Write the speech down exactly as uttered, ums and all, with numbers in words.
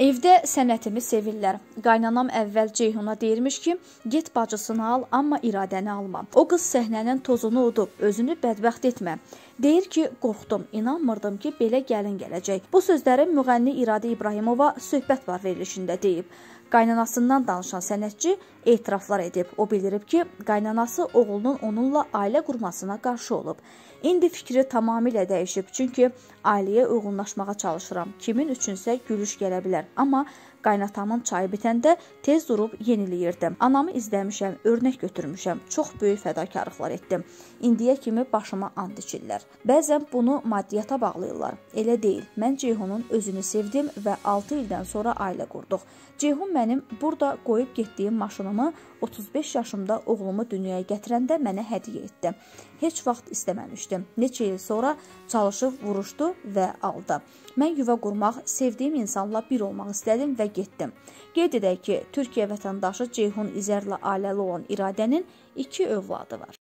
Evdə sənətimi sevirlər. Qaynanam əvvəl Ceyhuna deyirmiş ki, get bacısını al, amma iradəni alma. O qız səhnənin tozunu udub, özünü bədbəxt etmə. Deyir ki, qorxdum, inanmırdım ki, belə gəlin gələcək. Bu sözləri müğənni İradə İbrahimova söhbət var verilişində deyib. Qaynanasından danışan sənətçi etiraflar edib. O bildirib ki, qaynanası oğlunun onunla ailə qurmasına qarşı olub. İndi fikri tamamilə dəyişib, çünki ailəyə uyğunlaşmağa çalışıram. Kimin üçünsə gülüş gələ bilər. Amma qaynatamın çayı bitəndə tez durub yeniliyirdim. Anamı izləmişəm, örnək götürmüşəm, çox böyük fədakarlıqlar etdim. İndiyə kimi başıma and içirlər. Bəzən bunu maddiyyata bağlayırlar. Elə deyil, mən Ceyhunun özünü sevdim və altı ildən sonra ailə qurduq. Ceyhun mənim burada qoyub getdiyim maşınımı otuz beş yaşımda oğlumu dünyaya gətirəndə mənə hədiyyə etdi. Heç vaxt istəməmişdim. Neçə il sonra çalışıb vuruşdu və aldı. Mən yuva qurmaq, sevdiyim insanla bir olmaq istədim və getdim. Qeyd edək ki, Türkiyə vətəndaşı Ceyhun İzərlə ailəli olan İradənin iki övladı var.